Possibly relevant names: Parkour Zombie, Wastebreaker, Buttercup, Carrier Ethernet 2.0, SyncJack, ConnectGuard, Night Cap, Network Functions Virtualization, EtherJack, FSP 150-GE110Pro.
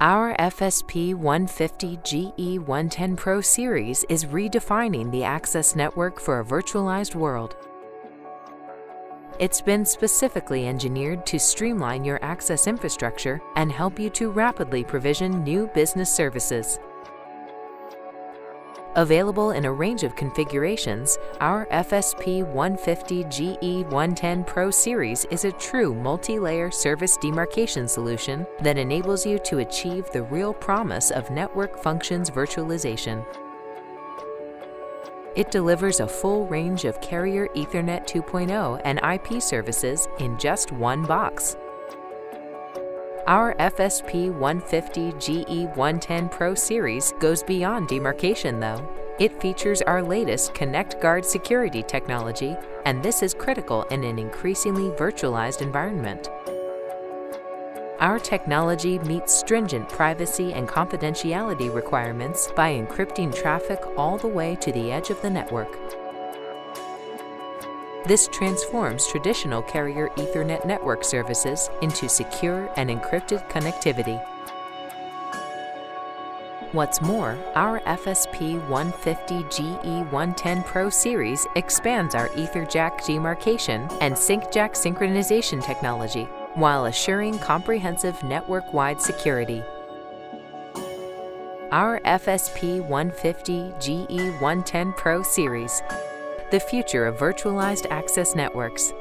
Our FSP 150-GE110Pro series is redefining the access network for a virtualized world. It's been specifically engineered to streamline your access infrastructure and help you to rapidly provision new business services. Available in a range of configurations, our FSP 150-GE110Pro series is a true multi-layer service demarcation solution that enables you to achieve the real promise of network functions virtualization. It delivers a full range of Carrier Ethernet 2.0 and IP services in just one box. Our FSP 150-GE110Pro series goes beyond demarcation, though. It features our latest ConnectGuard security technology, and this is critical in an increasingly virtualized environment. Our technology meets stringent privacy and confidentiality requirements by encrypting traffic all the way to the edge of the network. This transforms traditional Carrier Ethernet network services into secure and encrypted connectivity. What's more, our FSP 150-GE110Pro series expands our EtherJack demarcation and SyncJack synchronization technology while assuring comprehensive network-wide security. Our FSP 150-GE110Pro series. The future of virtualized access networks.